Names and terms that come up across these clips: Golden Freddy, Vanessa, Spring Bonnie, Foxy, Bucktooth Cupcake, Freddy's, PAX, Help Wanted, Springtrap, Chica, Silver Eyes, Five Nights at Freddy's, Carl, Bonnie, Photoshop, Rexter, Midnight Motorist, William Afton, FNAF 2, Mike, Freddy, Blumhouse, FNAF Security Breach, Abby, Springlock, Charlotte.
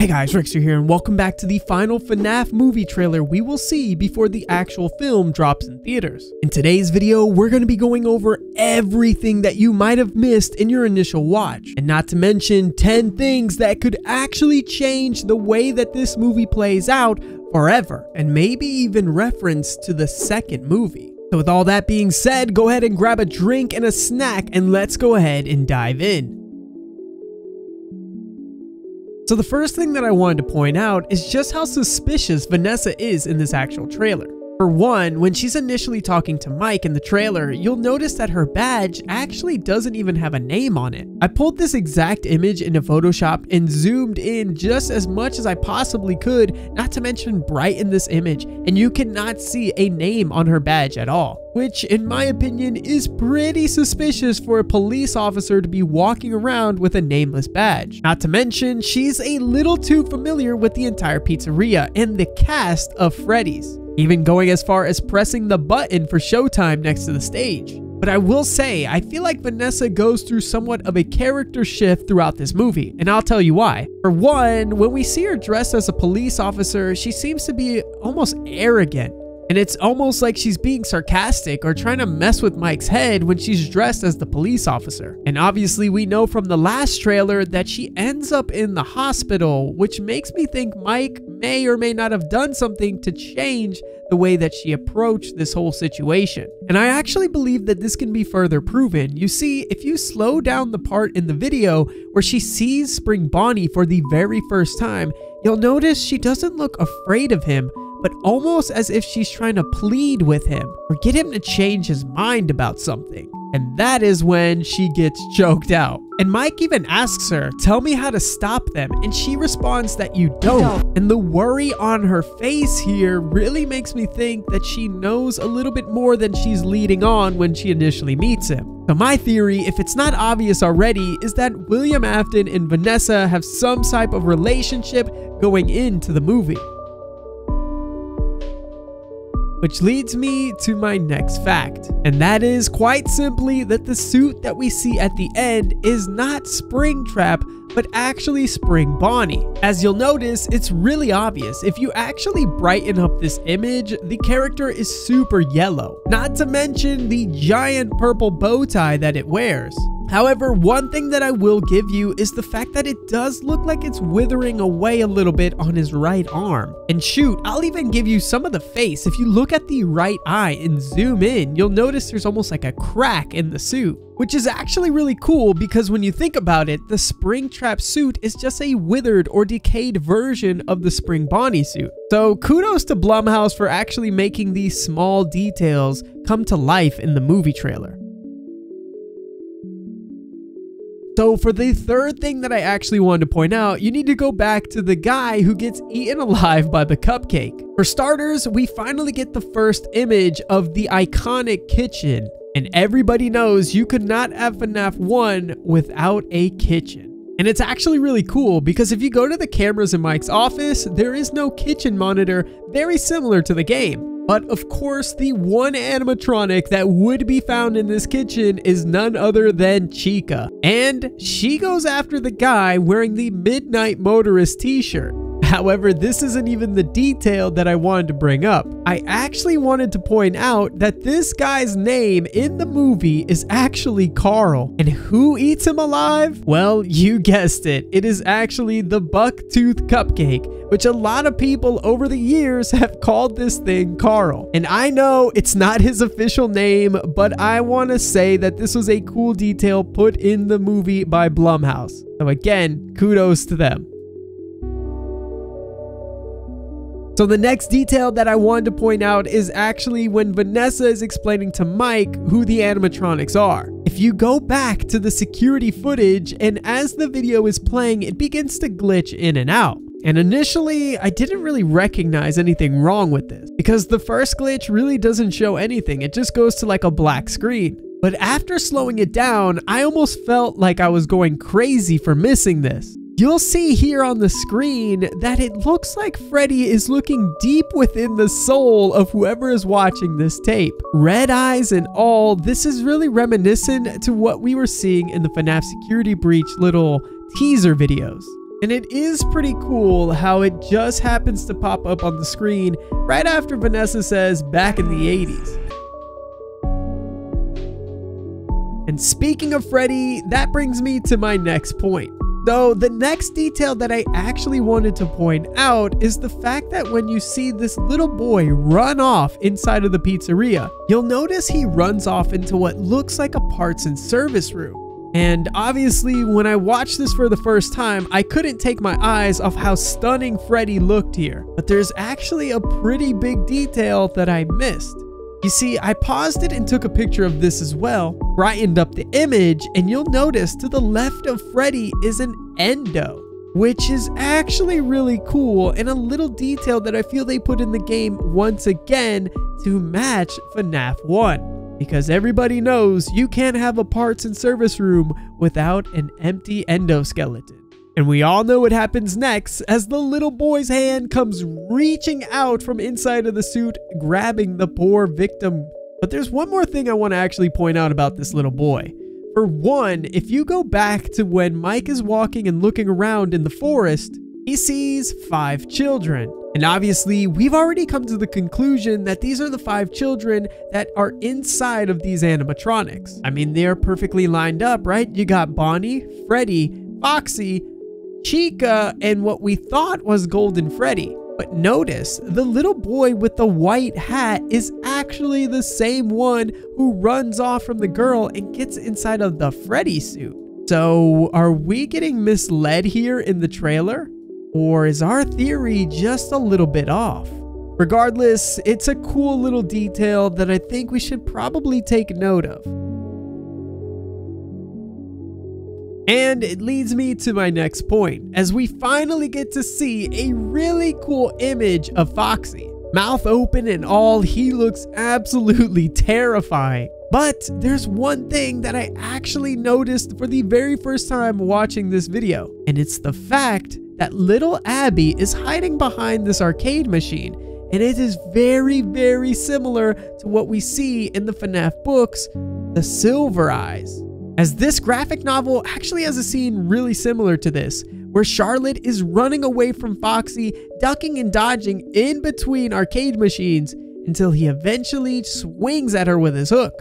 Hey guys, Rexter here, and welcome back to the final FNAF movie trailer we will see before the actual film drops in theaters. In today's video, we're going to be going over everything that you might have missed in your initial watch, and not to mention 10 things that could actually change the way that this movie plays out forever, and maybe even reference to the second movie. So with all that being said, go ahead and grab a drink and a snack, and let's go ahead and dive in. So the first thing that I wanted to point out is just how suspicious Vanessa is in this actual trailer. For one, when she's initially talking to Mike in the trailer, you'll notice that her badge actually doesn't even have a name on it. I pulled this exact image into Photoshop and zoomed in just as much as I possibly could, not to mention brighten this image, and you cannot see a name on her badge at all. Which, in my opinion, is pretty suspicious for a police officer to be walking around with a nameless badge. Not to mention, she's a little too familiar with the entire pizzeria and the cast of Freddy's, even going as far as pressing the button for showtime next to the stage. But I will say, I feel like Vanessa goes through somewhat of a character shift throughout this movie, and I'll tell you why. For one, when we see her dressed as a police officer, she seems to be almost arrogant. And it's almost like she's being sarcastic or trying to mess with Mike's head when she's dressed as the police officer. And obviously we know from the last trailer that she ends up in the hospital, which makes me think Mike may or may not have done something to change the way that she approached this whole situation. And I actually believe that this can be further proven. You see, if you slow down the part in the video where she sees Spring Bonnie for the very first time, you'll notice she doesn't look afraid of him, but almost as if she's trying to plead with him or get him to change his mind about something. And that is when she gets choked out. And Mike even asks her, "Tell me how to stop them." And she responds that you don't. And the worry on her face here really makes me think that she knows a little bit more than she's leading on when she initially meets him. So my theory, if it's not obvious already, is that William Afton and Vanessa have some type of relationship going into the movie. Which leads me to my next fact, and that is quite simply that the suit that we see at the end is not Springtrap, but actually Spring Bonnie. As you'll notice, it's really obvious. If you actually brighten up this image, the character is super yellow, not to mention the giant purple bow tie that it wears. However, one thing that I will give you is the fact that it does look like it's withering away a little bit on his right arm. And shoot, I'll even give you some of the face. If you look at the right eye and zoom in, you'll notice there's almost like a crack in the suit, which is actually really cool because when you think about it, the Springtrap suit is just a withered or decayed version of the Spring Bonnie suit. So kudos to Blumhouse for actually making these small details come to life in the movie trailer. So for the third thing that I actually wanted to point out, you need to go back to the guy who gets eaten alive by the cupcake. For starters, we finally get the first image of the iconic kitchen. And everybody knows you could not have FNAF 1 without a kitchen. And it's actually really cool because if you go to the cameras in Mike's office, there is no kitchen monitor, very similar to the game. But of course, the one animatronic that would be found in this kitchen is none other than Chica. And she goes after the guy wearing the Midnight Motorist t-shirt. However, this isn't even the detail that I wanted to bring up. I actually wanted to point out that this guy's name in the movie is actually Carl. And who eats him alive? Well, you guessed it. It is actually the Bucktooth Cupcake, which a lot of people over the years have called this thing Carl. And I know it's not his official name, but I want to say that this was a cool detail put in the movie by Blumhouse. So again, kudos to them. So the next detail that I wanted to point out is actually when Vanessa is explaining to Mike who the animatronics are. If you go back to the security footage, and as the video is playing, it begins to glitch in and out. And initially, I didn't really recognize anything wrong with this because the first glitch really doesn't show anything. It just goes to like a black screen. But after slowing it down, I almost felt like I was going crazy for missing this. You'll see here on the screen that it looks like Freddy is looking deep within the soul of whoever is watching this tape. Red eyes and all, this is really reminiscent to what we were seeing in the FNAF Security Breach little teaser videos. And it is pretty cool how it just happens to pop up on the screen right after Vanessa says back in the 80s. And speaking of Freddy, that brings me to my next point. Though the next detail that I actually wanted to point out is the fact that when you see this little boy run off inside of the pizzeria, you'll notice he runs off into what looks like a parts and service room. And obviously, when I watched this for the first time, I couldn't take my eyes off how stunning Freddy looked here. But there's actually a pretty big detail that I missed. You see, I paused it and took a picture of this as well, brightened up the image, and you'll notice to the left of Freddy is an endo, which is actually really cool and a little detail that I feel they put in the game once again to match FNAF 1. Because everybody knows you can't have a parts and service room without an empty endoskeleton. And we all know what happens next as the little boy's hand comes reaching out from inside of the suit, grabbing the poor victim. But there's one more thing I want to actually point out about this little boy. For one, if you go back to when Mike is walking and looking around in the forest, he sees 5 children. And obviously, we've already come to the conclusion that these are the 5 children that are inside of these animatronics. I mean, they're perfectly lined up, right? You got Bonnie, Freddy, Foxy, Chica, and what we thought was Golden Freddy. But notice, the little boy with the white hat is actually the same one who runs off from the girl and gets inside of the Freddy suit. So, are we getting misled here in the trailer? Or is our theory just a little bit off? Regardless, it's a cool little detail that I think we should probably take note of. And it leads me to my next point, as we finally get to see a really cool image of Foxy. Mouth open and all, he looks absolutely terrifying. But there's one thing that I actually noticed for the very first time watching this video, and it's the fact that little Abby is hiding behind this arcade machine, and it is very, very similar to what we see in the FNAF books, the Silver Eyes. As this graphic novel actually has a scene really similar to this, where Charlotte is running away from Foxy, ducking and dodging in between arcade machines until he eventually swings at her with his hook.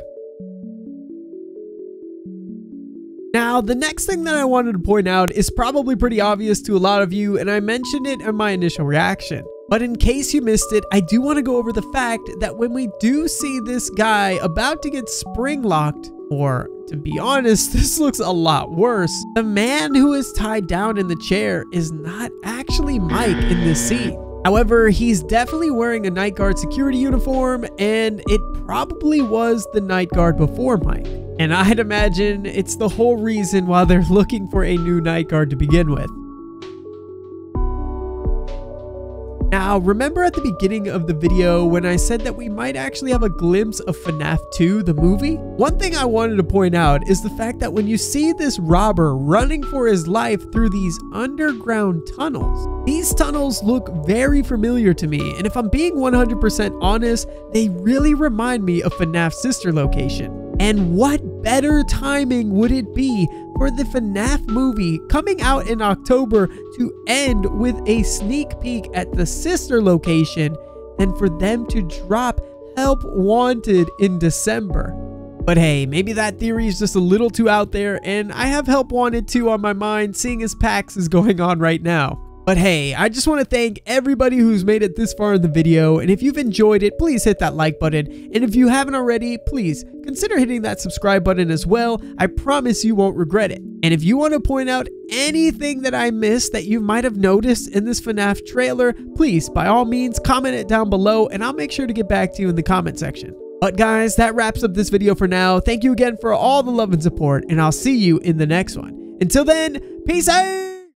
Now, the next thing that I wanted to point out is probably pretty obvious to a lot of you, and I mentioned it in my initial reaction. But in case you missed it, I do want to go over the fact that when we do see this guy about to get spring-locked, or to be honest, this looks a lot worse, the man who is tied down in the chair is not actually Mike in this scene. However, he's definitely wearing a night guard security uniform, and it probably was the night guard before Mike. And I'd imagine it's the whole reason why they're looking for a new night guard to begin with. Now, remember at the beginning of the video when I said that we might actually have a glimpse of FNAF 2, the movie? One thing I wanted to point out is the fact that when you see this robber running for his life through these underground tunnels, these tunnels look very familiar to me, and if I'm being 100% honest, they really remind me of FNAF's sister location. And what better timing would it be for the FNAF movie coming out in October to end with a sneak peek at the sister location than for them to drop Help Wanted in December? But hey, maybe that theory is just a little too out there, and I have Help Wanted 2 on my mind seeing as PAX is going on right now. But hey, I just want to thank everybody who's made it this far in the video, and if you've enjoyed it, please hit that like button, and if you haven't already, please consider hitting that subscribe button as well. I promise you won't regret it. And if you want to point out anything that I missed that you might have noticed in this FNAF trailer, please, by all means, comment it down below, and I'll make sure to get back to you in the comment section. But guys, that wraps up this video for now. Thank you again for all the love and support, and I'll see you in the next one. Until then, peace out!